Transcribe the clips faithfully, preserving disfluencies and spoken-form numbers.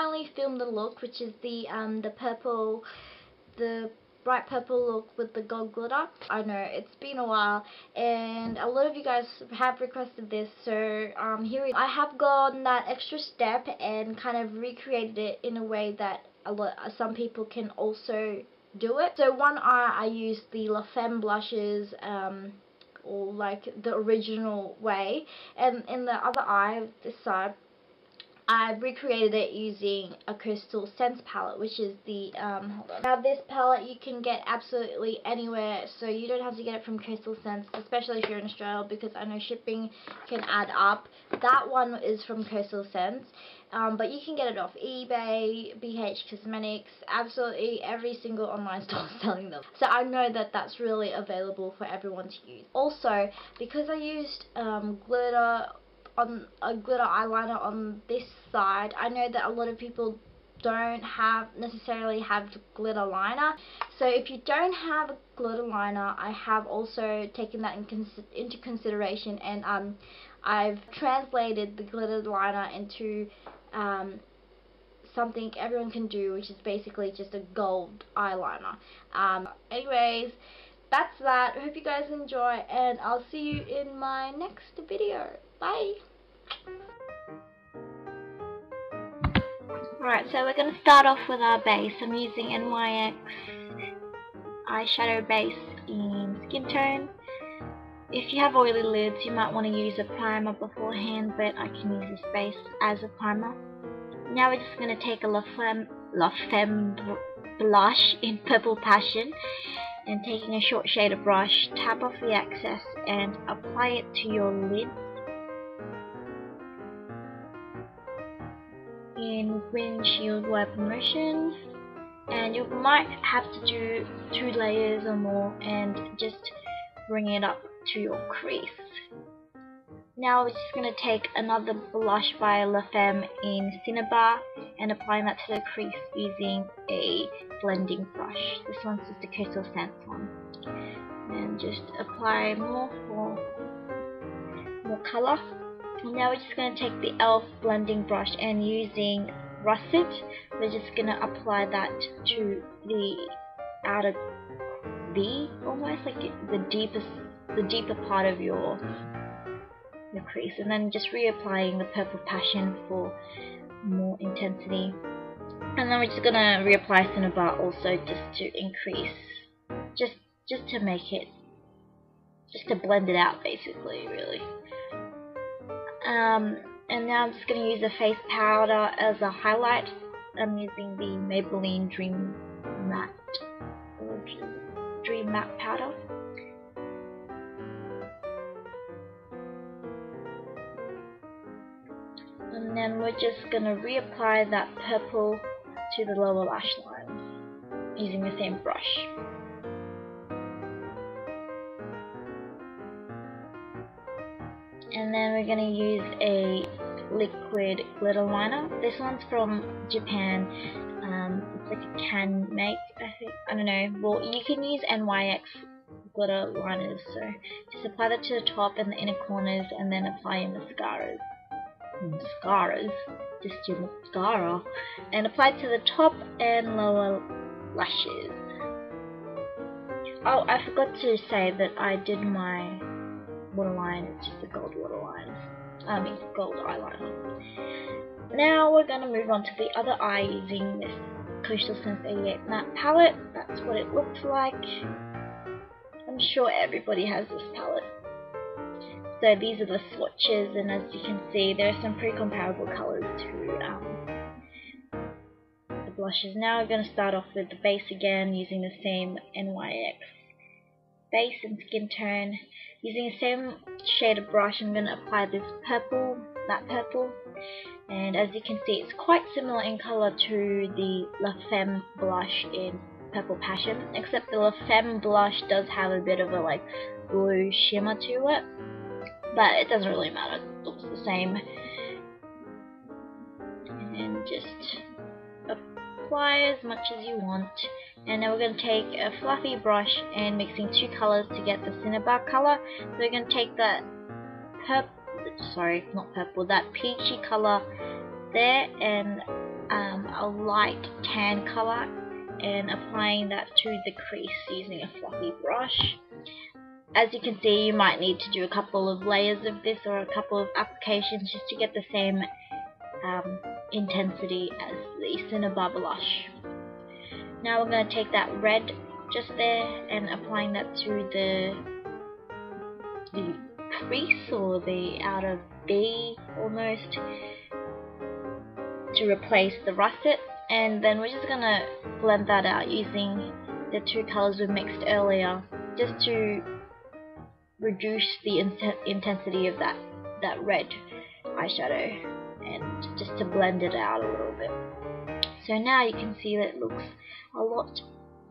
finally filmed the look, which is the um the purple, the bright purple look with the gold glitter. I know it's been a while and a lot of you guys have requested this, so um here I have gone that extra step and kind of recreated it in a way that a lot some people can also do it. So one eye I used the La Femme blushes, um or like the original way, and in the other eye, this side, I recreated it using a Coastal Scents palette, which is the, um, hold on. Now this palette you can get absolutely anywhere, so you don't have to get it from Coastal Scents, especially if you're in Australia, because I know shipping can add up. That one is from Coastal Scents, um, but you can get it off eBay, B H Cosmetics, absolutely every single online store selling them. So I know that that's really available for everyone to use. Also, because I used um, glitter, on a glitter eyeliner on this side, I know that a lot of people don't have necessarily have glitter liner, so if you don't have a glitter liner, I have also taken that in cons into consideration, and um I've translated the glitter liner into um something everyone can do, which is basically just a gold eyeliner. Um anyways, that's that. I hope you guys enjoy, and I'll see you in my next video. Bye! Alright, so we're going to start off with our base. I'm using N Y X eyeshadow base in Skin Tone. If you have oily lids, you might want to use a primer beforehand, but I can use this base as a primer. Now we're just going to take a La Femme, La Femme blush in Purple Passion, and taking a short shader brush, tap off the excess and apply it to your lid in windshield wiper motion, and you might have to do two layers or more and just bring it up to your crease. Now we're just going to take another blush by La Femme in Cinnabar and applying that to the crease using a blending brush. This one's just a Coastal Scents one. And just apply more for more colour. And now we're just going to take the Elf blending brush, and using Russet, we're just going to apply that to the outer V, almost like the deepest, the deeper part of your the crease, and then just reapplying the Purple Passion for more intensity. And then we're just gonna reapply Cinnabar also, just to increase, just just to make it, just to blend it out basically, really. Um, and now I'm just gonna use a face powder as a highlight. I'm using the Maybelline Dream Matte, Dream Matte powder. And then we're just going to reapply that purple to the lower lash line using the same brush. And then we're going to use a liquid glitter liner. This one's from Japan. Um, it's like a CanMake, I think. I don't know. Well, you can use N Y X glitter liners. So just apply that to the top and the inner corners, and then apply your mascaras. mascaras, just your mascara, and apply to the top and lower lashes. Oh, I forgot to say that I did my waterline, it's just a gold waterline, I mean gold eyeliner. Now we're going to move on to the other eye using this Coastal Scents eighty-eight matte palette. That's what it looked like. I'm sure everybody has this palette. So these are the swatches, and as you can see, there are some pretty comparable colours to um, the blushes. Now we're going to start off with the base again, using the same N Y X base and Skin Tone. Using the same shader brush, I'm going to apply this purple, that purple, and as you can see, it's quite similar in colour to the La Femme blush in Purple Passion, except the La Femme blush does have a bit of a like blue shimmer to it. But it doesn't really matter, it looks the same. And just apply as much as you want. And now we're going to take a fluffy brush and mixing two colours to get the Cinnabar colour. So we're going to take that purple, sorry, not purple, that peachy colour there, and um, a light tan color and applying that to the crease using a fluffy brush. As you can see, you might need to do a couple of layers of this or a couple of applications just to get the same um, intensity as the Cinnabar blush. Now we're going to take that red just there and applying that to the, the crease or the outer V almost to replace the russet, and then we're just going to blend that out using the two colors we mixed earlier just to reduce the in intensity of that, that red eyeshadow and just to blend it out a little bit. So now you can see that it looks a lot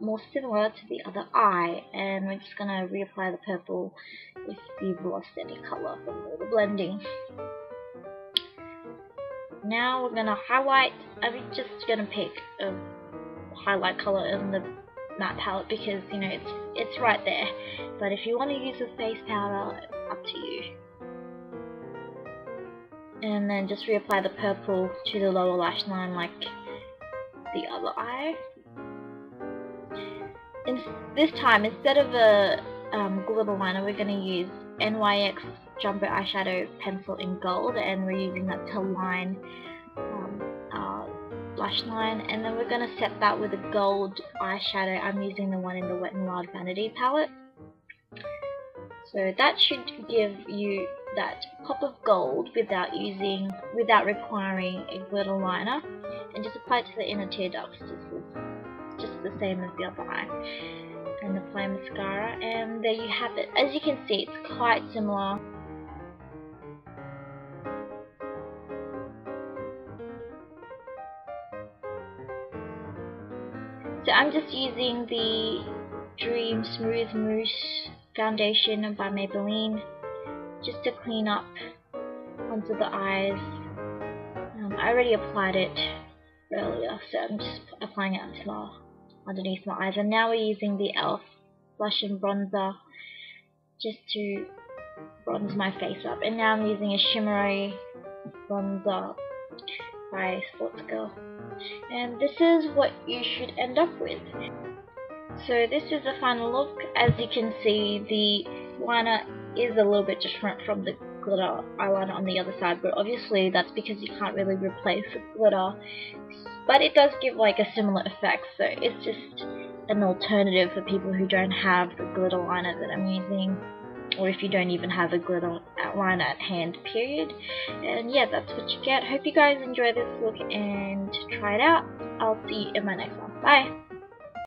more similar to the other eye, and we're just going to reapply the purple with the Velocity color from all the blending. Now we're going to highlight. I'm just going to pick a highlight color in the matte palette because, you know, it's it's right there, but if you want to use a face powder, up to you. And then just reapply the purple to the lower lash line like the other eye. And this time, instead of a um, glitter liner, we're going to use N Y X Jumbo Eyeshadow Pencil in Gold, and we're using that to line um, our lash line. And then we're going to set that with a gold eyeshadow. I'm using the one in the Wet n Wild Vanity palette. So that should give you that pop of gold without using, without requiring a glitter liner, and just apply it to the inner tear ducts, just, just the same as the other eye. And apply mascara, and there you have it. As you can see, it's quite similar. So I'm just using the Dream Smooth Mousse Foundation by Maybelline just to clean up onto the eyes. Um, I already applied it earlier, so I'm just applying it onto my underneath my eyes, and now we're using the elf blush and bronzer just to bronze my face up. And now I'm using a shimmery bronzer by Sports Girl, and this is what you should end up with. So this is the final look. As you can see, the liner is a little bit different from the glitter eyeliner on the other side, but obviously that's because you can't really replace the glitter, but it does give like a similar effect, so it's just an alternative for people who don't have the glitter liner that I'm using, or if you don't even have a glitter liner at hand, period. And yeah, that's what you get. Hope you guys enjoy this look and try it out. I'll see you in my next one. Bye!